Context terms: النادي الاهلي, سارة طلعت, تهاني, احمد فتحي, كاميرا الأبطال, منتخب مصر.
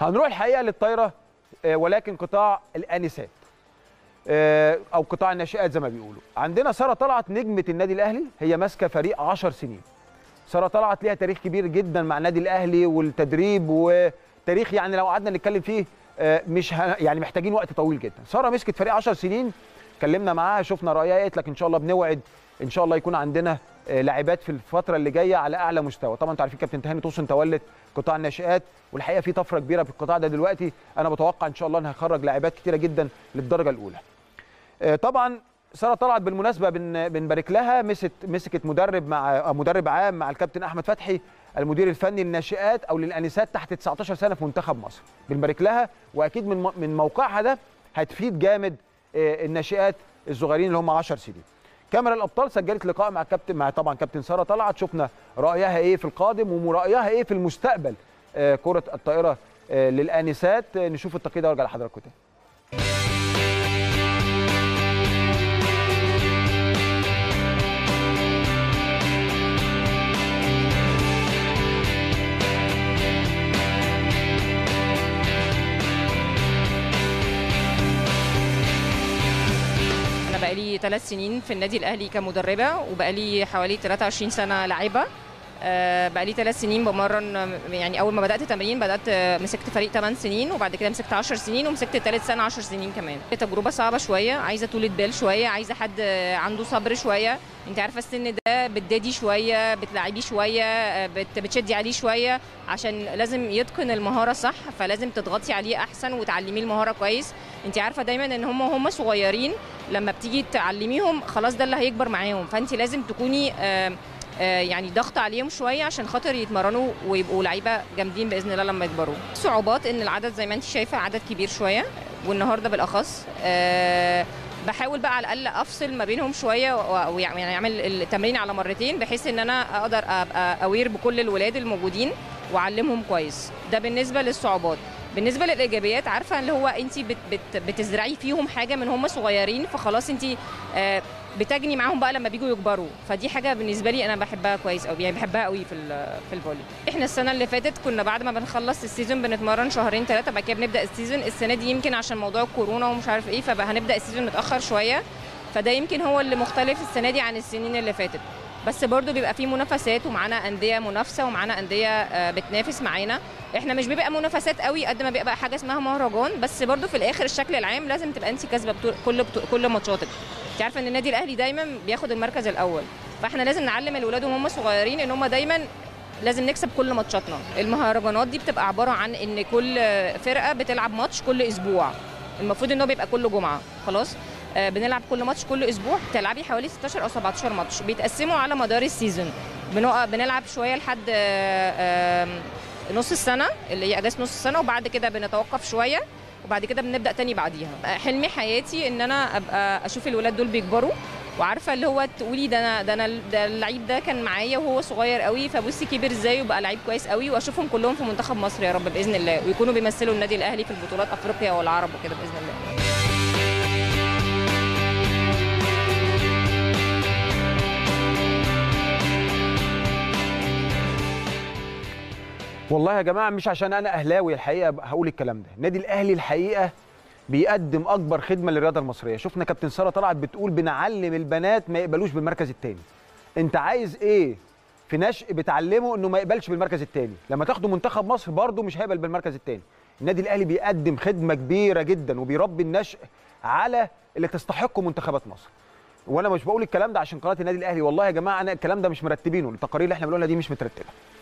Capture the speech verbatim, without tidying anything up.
هنروح الحقيقه للطايره ولكن قطاع الانسات او قطاع الناشئات زي ما بيقولوا. عندنا سارة طلعت نجمه النادي الاهلي، هي ماسكه فريق عشر سنين. سارة طلعت ليها تاريخ كبير جدا مع النادي الاهلي والتدريب وتاريخ، يعني لو قعدنا نتكلم فيه مش يعني محتاجين وقت طويل جدا. سارة مسكت فريق عشر سنين، اتكلمنا معاها شفنا رايها، قالت لك ان شاء الله بنوعد ان شاء الله يكون عندنا لاعبات في الفتره اللي جايه على اعلى مستوى. طبعا انتوا عارفين كابتن تهاني توصن تولت قطاع الناشئات، والحقيقه في طفره كبيره في القطاع ده دلوقتي. انا بتوقع ان شاء الله ان هخرج لاعبات كتيره جدا للدرجه الاولى. طبعا ساره طلعت بالمناسبه بنبارك لها، مسكت مسكت مدرب مع مدرب عام مع الكابتن احمد فتحي المدير الفني للناشئات او للانسات تحت تسعتاشر سنه في منتخب مصر. بنبارك لها، واكيد من من موقعها ده هتفيد جامد الناشئات الصغيرين اللي هم عشر سنين. كاميرا الأبطال سجلت لقاء مع كابتن مع طبعا كابتن سارة طلعت، شفنا رأيها ايه في القادم ورأيها ايه في المستقبل آه كرة الطائرة آه للآنسات. آه نشوف التقرير ده وارجع لحضراتكم تاني. بقالي ثلاث سنين في النادي الاهلي كمدربه، وبقالي حوالي تلاتة وعشرين سنه لاعبه. بقالي ثلاث سنين بمرن، يعني اول ما بدات تمرين بدات مسكت فريق تمن سنين، وبعد كده مسكت عشر سنين، ومسكت ثالث سنه عشر سنين كمان. تجربه صعبه شويه، عايزه طولة بال شويه، عايزه حد عنده صبر شويه. انت عارفه السن ده بتدادي شويه، بتلعبيه شويه، بتشدي عليه شويه، عشان لازم يتقن المهاره صح، فلازم تضغطي عليه احسن وتعلميه المهاره كويس. انت عارفه دايما ان هم هم صغيرين، لما بتيجي تعلميهم خلاص ده اللي هيكبر معاهم، فانت لازم تكوني آآ آآ يعني ضغط عليهم شويه عشان خاطر يتمرنوا ويبقوا لعيبه جامدين باذن الله لما يكبروا. صعوبات ان العدد زي ما انت شايفه عدد كبير شويه، والنهارده بالاخص بحاول بقى على الاقل افصل ما بينهم شويه، ويعني اعمل التمرين على مرتين بحيث ان انا اقدر ابقى اوير بكل الولاد الموجودين واعلمهم كويس. ده بالنسبه للصعوبات. بالنسبه للايجابيات، عارفه اللي هو انت بت بت بتزرعي فيهم حاجه من هم صغيرين، فخلاص انت بتجني معاهم بقى لما بيجوا يكبروا، فدي حاجه بالنسبه لي انا بحبها كويس قوي، يعني بحبها قوي في في الفولي. احنا السنه اللي فاتت كنا بعد ما بنخلص السيزون بنتمرن شهرين ثلاثه، بعد كده بنبدا السيزون. السنه دي يمكن عشان موضوع الكورونا ومش عارف ايه، فهنبدا السيزون متاخر شويه، فده يمكن هو اللي مختلف السنه دي عن السنين اللي فاتت. بس برضو بيبقى فيه منافسات، ومعانا انديه منافسه، ومعانا انديه بتنافس معانا. احنا مش بيبقى منافسات قوي قد ما بيبقى حاجه اسمها مهرجان، بس برضو في الاخر الشكل العام لازم تبقى انت كسبه كل كل ماتشاتك. انت عارفه ان النادي الاهلي دايما بياخد المركز الاول، فاحنا لازم نعلم الولاد وهم صغيرين ان هم دايما لازم نكسب كل ماتشاتنا. المهرجانات دي بتبقى عباره عن ان كل فرقه بتلعب ماتش كل اسبوع، المفروض ان هو بيبقى كل جمعه. خلاص بنلعب كل ماتش كل اسبوع، تلعبي حوالي ستاشر او سبعتاشر ماتش بيتقسموا على مدار السيزون. بنلعب شويه لحد نص السنه اللي هي اجازه نص السنه، وبعد كده بنتوقف شويه، وبعد كده بنبدا تاني بعديها. حلمي حياتي ان انا ابقى اشوف الولاد دول بيكبروا، وعارفه اللي هو تقولي ده انا ده انا ده اللعيب ده كان معايا وهو صغير قوي، فبصي كبر ازاي وبقى لعيب كويس قوي، واشوفهم كلهم في منتخب مصر يا رب باذن الله، ويكونوا بيمثلوا النادي الاهلي في البطولات افريقيا والعرب وكده باذن الله. والله يا جماعه مش عشان انا اهلاوي الحقيقه هقول الكلام ده، النادي الاهلي الحقيقه بيقدم اكبر خدمه للرياضه المصريه. شفنا كابتن ساره طلعت بتقول بنعلم البنات ما يقبلوش بالمركز الثاني. انت عايز ايه في نشء بتعلمه انه ما يقبلش بالمركز الثاني؟ لما تاخده منتخب مصر برضه مش هيقبل بالمركز الثاني. النادي الاهلي بيقدم خدمه كبيره جدا، وبيربي النشء على اللي تستحقه منتخبات مصر. وانا مش بقول الكلام ده عشان قناه النادي الاهلي، والله يا جماعه انا الكلام ده مش مرتبينه، التقارير اللي احنا بنقولها دي مش مترتبه.